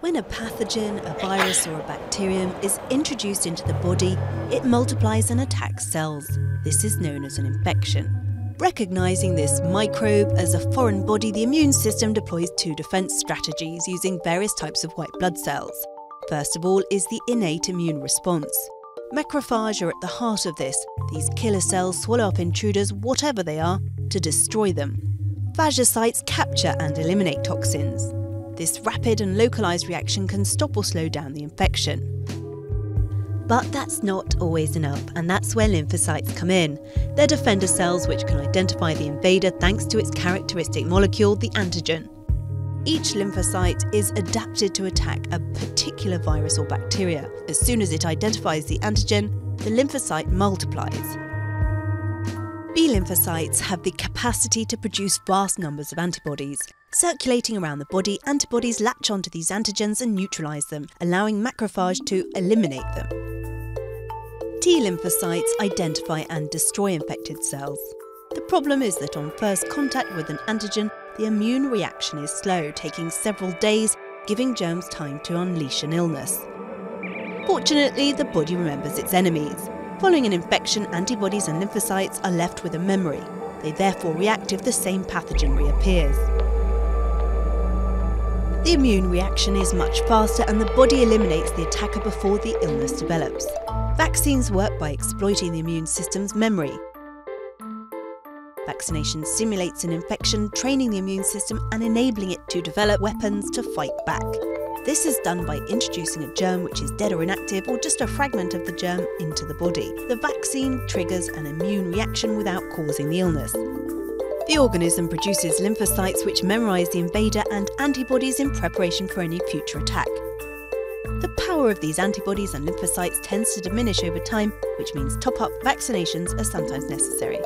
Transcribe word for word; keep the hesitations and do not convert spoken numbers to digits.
When a pathogen, a virus or a bacterium is introduced into the body, it multiplies and attacks cells. This is known as an infection. Recognising this microbe as a foreign body, the immune system deploys two defence strategies using various types of white blood cells. First of all is the innate immune response. Macrophages are at the heart of this. These killer cells swallow up intruders, whatever they are, to destroy them. Phagocytes capture and eliminate toxins. This rapid and localised reaction can stop or slow down the infection. But that's not always enough, and that's where lymphocytes come in. They're defender cells which can identify the invader thanks to its characteristic molecule, the antigen. Each lymphocyte is adapted to attack a particular virus or bacteria. As soon as it identifies the antigen, the lymphocyte multiplies. B lymphocytes have the capacity to produce vast numbers of antibodies. Circulating around the body, antibodies latch onto these antigens and neutralise them, allowing macrophages to eliminate them. T lymphocytes identify and destroy infected cells. The problem is that on first contact with an antigen, the immune reaction is slow, taking several days, giving germs time to unleash an illness. Fortunately, the body remembers its enemies. Following an infection, antibodies and lymphocytes are left with a memory. They therefore react if the same pathogen reappears. The immune reaction is much faster and the body eliminates the attacker before the illness develops. Vaccines work by exploiting the immune system's memory. Vaccination simulates an infection, training the immune system and enabling it to develop weapons to fight back. This is done by introducing a germ which is dead or inactive, or just a fragment of the germ, into the body. The vaccine triggers an immune reaction without causing the illness. The organism produces lymphocytes which memorise the invader and antibodies in preparation for any future attack. The power of these antibodies and lymphocytes tends to diminish over time, which means top-up vaccinations are sometimes necessary.